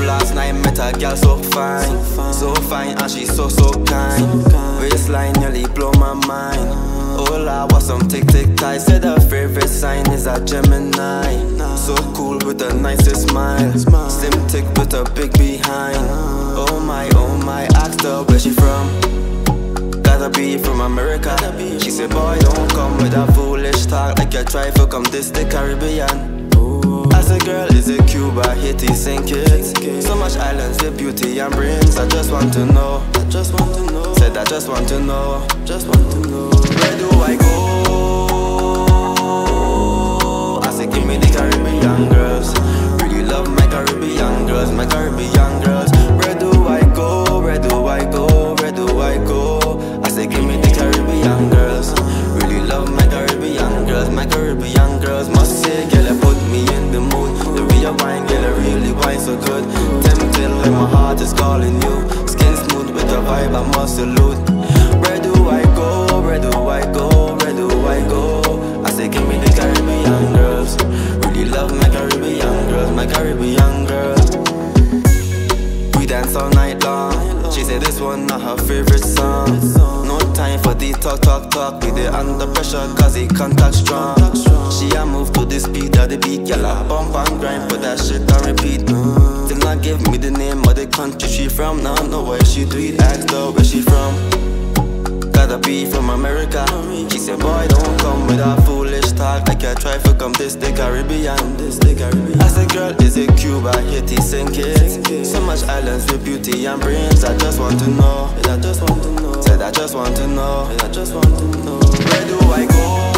Last night met a girl so fine, so fine, and she's so kind. Waistline nearly blow my mind. All I was some tick-tick-tie. Said her favorite sign is a Gemini. So cool with the nicest smile, slim tick with a big behind. Oh my, asked her where she from. Gotta be from America. She said, boy, don't come with that foolish talk, like you try to come this the Caribbean. As a girl, is it Cuba, Haiti, St. Kitts? So much islands with beauty and brains. I just want to know. Said I just want to know. Where do I go? I said give me the Caribbean girls. Really love my Caribbean girls, my Caribbean girls. Where do I go? Where do I go? I said give me the Caribbean girls. Really love my Caribbean girls, my Caribbean girls. Must say, girl, I put me in the mood. The real wine, girl, I really wine so good. Tempting when my heart is calling you. Skin smooth with the vibe, I must salute. Where do I go? Where do I go? I say, give me the Caribbean girls. Really love my Caribbean girls, my Caribbean girls. We dance all night long. She said this one not her favorite song. Time for the talk. With it under pressure, cause the contact strong. She a move to the speed of the beat. Girl, I bump and grind, but that shit can repeat. Till not give me the name of the country she from. Now know where she tweet, asked her where she from. Gotta be from America. She said, boy, don't come with that foolish talk, like you try to come this the Caribbean. I said, girl, is it Cuba, Haiti, St. Kitts? So much islands with beauty and brains. I just want to know. I just want to know. Where do I go?